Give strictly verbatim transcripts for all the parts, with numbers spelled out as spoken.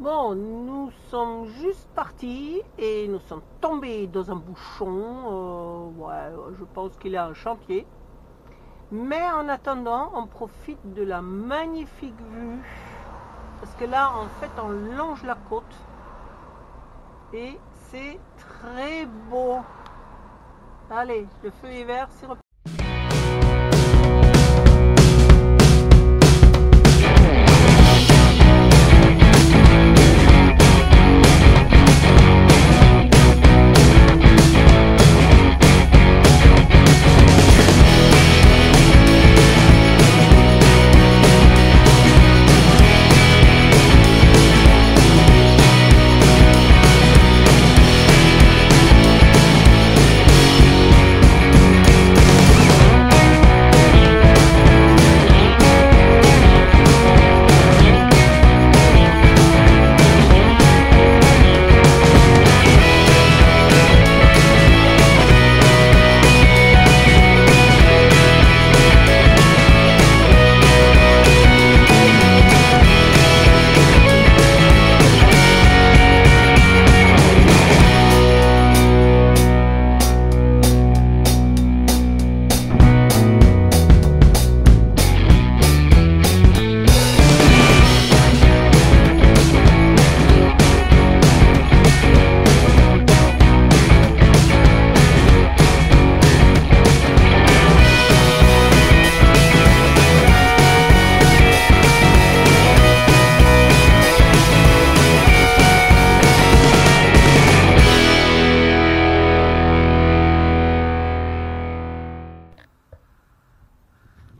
Bon, nous sommes juste partis et nous sommes tombés dans un bouchon. Euh, ouais, je pense qu'il y a un chantier. Mais en attendant, on profite de la magnifique vue. Parce que là, en fait, on longe la côte. Et c'est très beau. Allez, le feu est vert, c'est reparti.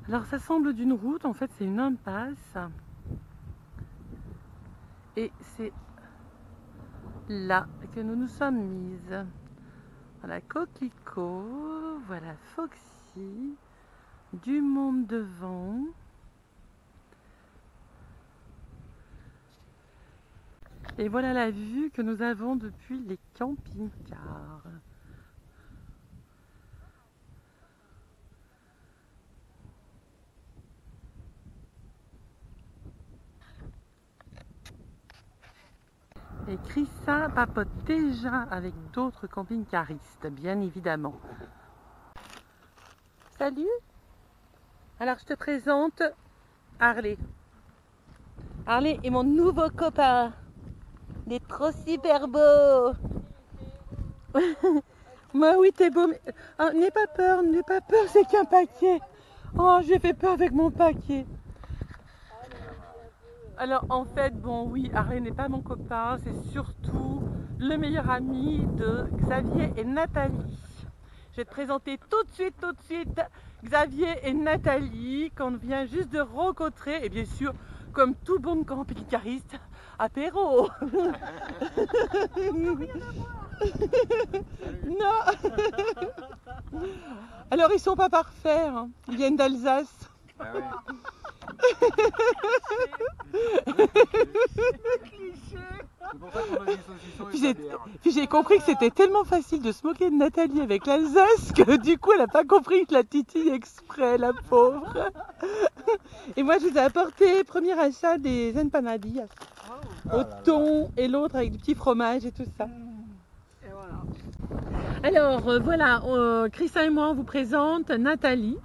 Alors ça semble d'une route, en fait c'est une impasse et c'est là que nous nous sommes mises. Voilà Coquelicot, voilà Foxy, du monde devant. Et voilà la vue que nous avons depuis les camping-cars. Et Chrissa papote déjà avec d'autres camping-caristes, bien évidemment. Salut! Alors je te présente Harley. Harley est mon nouveau copain. Il est trop super beau. Moi oui, t'es beau. Mais... Ah, n'aie pas peur, n'aie pas peur, c'est qu'un paquet. Oh, j'ai fait peur avec mon paquet. Alors en fait, bon oui, Harley n'est pas mon copain, c'est surtout le meilleur ami de Xavier et Nathalie. Je vais te présenter tout de suite, tout de suite, Xavier et Nathalie, qu'on vient juste de rencontrer, et bien sûr, comme tout bon camping-cariste, apéro. Non. Alors ils sont pas parfaits, hein. Ils viennent d'Alsace. Ah oui. Puis j'ai compris que c'était tellement facile de se moquer de Nathalie avec l'Alsace que du coup elle n'a pas compris que la titille exprès, la pauvre. Et moi je vous ai apporté premier achat des empanadillas au thon et l'autre avec du petit fromage et tout ça. Et voilà. Alors euh, voilà, euh, Christa et moi on vous présente Nathalie.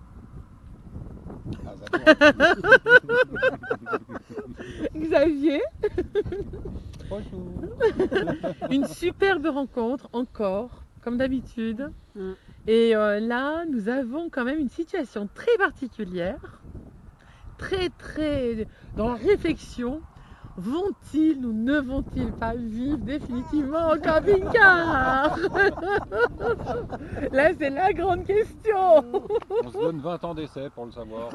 Xavier. Bonjour. Une superbe rencontre encore, comme d'habitude. Mm. Et euh, là, nous avons quand même une situation très particulière, très très dans la réflexion. Vont-ils ou ne vont-ils pas vivre définitivement en camping-car? Là, c'est la grande question. On se donne vingt ans d'essai pour le savoir.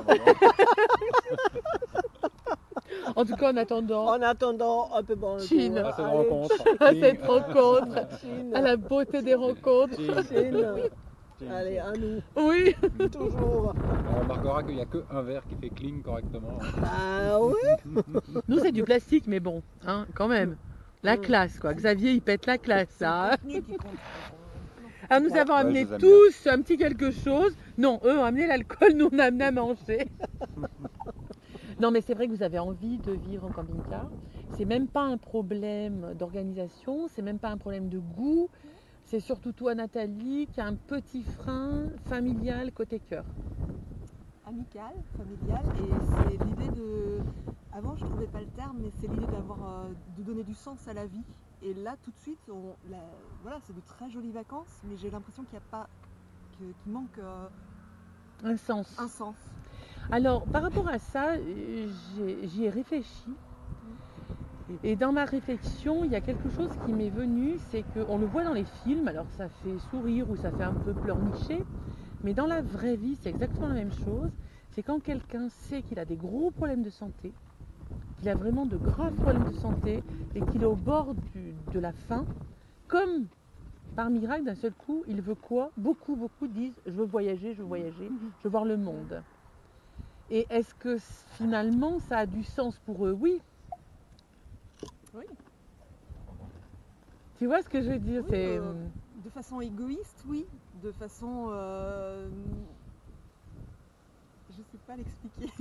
En tout cas, en attendant... En attendant, un peu bon... Chine. À cette rencontre. À cette rencontre. À la beauté des rencontres. Chine. Allez, à nous. Oui. Toujours. On remarquera qu'il n'y a qu'un verre qui fait cling correctement. Ah oui. Nous c'est du plastique mais bon, hein, quand même. La classe quoi. Xavier il pète la classe. Hein. Alors nous avons amené ouais, tous un petit quelque chose. Non, eux ont amené l'alcool, nous on a amené à manger. Non mais c'est vrai que vous avez envie de vivre en camping-car. C'est même pas un problème d'organisation, c'est même pas un problème de goût. C'est surtout toi, Nathalie, qui a un petit frein familial côté cœur. Amical, familial, et c'est l'idée de... Avant, je trouvais pas le terme, mais c'est l'idée d'avoir, euh, de donner du sens à la vie. Et là, tout de suite, on, la, voilà, c'est de très jolies vacances, mais j'ai l'impression qu'il n'y a pas... qu'il qu'il manque... Euh, un sens. Un sens. Alors, par rapport à ça, j'y ai réfléchi. Et dans ma réflexion, il y a quelque chose qui m'est venu, c'est qu'on le voit dans les films, alors ça fait sourire ou ça fait un peu pleurnicher, mais dans la vraie vie, c'est exactement la même chose. C'est quand quelqu'un sait qu'il a des gros problèmes de santé, qu'il a vraiment de graves problèmes de santé et qu'il est au bord du, de la faim, comme par miracle, d'un seul coup, il veut quoi? Beaucoup, beaucoup disent « je veux voyager, je veux voyager, je veux voir le monde ». Et est-ce que finalement, ça a du sens pour eux? Oui. Oui. Tu vois ce que je veux dire? Oui, c'est... Euh, de façon égoïste, oui. De façon... Euh... Je ne sais pas l'expliquer.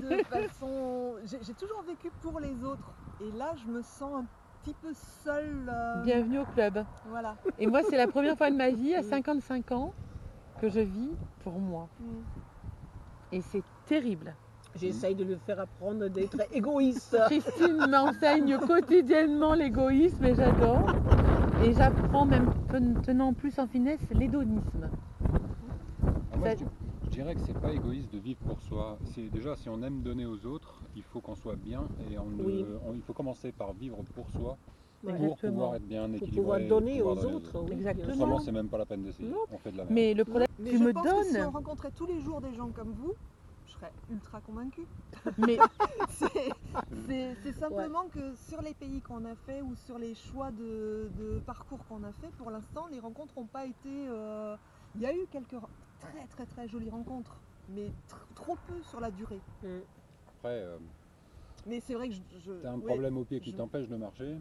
De façon... J'ai toujours vécu pour les autres. Et là, je me sens un petit peu seule. Euh... Bienvenue au club. Voilà. Et moi, c'est la première fois de ma vie, à cinquante-cinq ans, que je vis pour moi. Mm. Et c'est terrible. J'essaye de lui faire apprendre d'être égoïste. Christine m'enseigne quotidiennement l'égoïsme et j'adore. Et j'apprends même, tenant plus en finesse, l'hédonisme. Moi, Ça... je, je dirais que c'est pas égoïste de vivre pour soi. C'est déjà, si on aime donner aux autres, il faut qu'on soit bien et on, oui. euh, on, il faut commencer par vivre pour soi. Ouais, pour exactement. Pouvoir être bien équilibré. Pour pouvoir donner pouvoir aux donner autres. Oui. Exactement. Autrement, c'est même pas la peine d'essayer. On fait de la merde. Mais le problème, Mais tu je me pense donnes. Que si on rencontrait tous les jours des gens comme vous, je serais ultra convaincue. Mais c'est simplement ouais. que sur les pays qu'on a fait ou sur les choix de, de parcours qu'on a fait, pour l'instant, les rencontres n'ont pas été. Euh... Il y a eu quelques très très très jolies rencontres, mais tr trop peu sur la durée. Mm. Après. Euh... Mais c'est vrai que je. je... T'as un problème ouais, au pied qui je... t'empêche de marcher.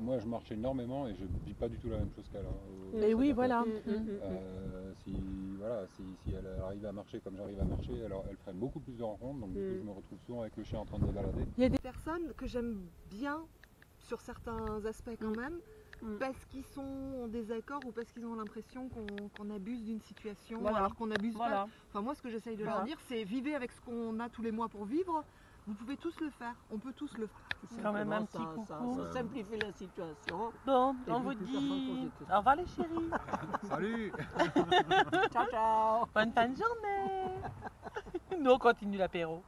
Moi, je marche énormément et je ne vis pas du tout la même chose qu'elle. Hein, mais oui, voilà. Euh, si, voilà si, si elle arrivait à marcher comme j'arrive à marcher, alors elle ferait beaucoup plus de rencontres. Donc, mm. du coup, je me retrouve souvent avec le chien en train de se balader. Il y a des personnes que j'aime bien sur certains aspects quand mm. même, mm. parce qu'ils sont en désaccord ou parce qu'ils ont l'impression qu'on qu'on abuse d'une situation, voilà. alors qu'on abuse voilà. pas. Enfin, moi, ce que j'essaye de voilà. leur dire, c'est vivez avec ce qu'on a tous les mois pour vivre. Vous pouvez tous le faire, on peut tous le faire. C'est quand même un petit coucou. Ça, ça simplifie la situation. Bon, on vous dit au revoir les chéris. Salut. Ciao, ciao. Bonne fin de journée. Nous, on continue l'apéro.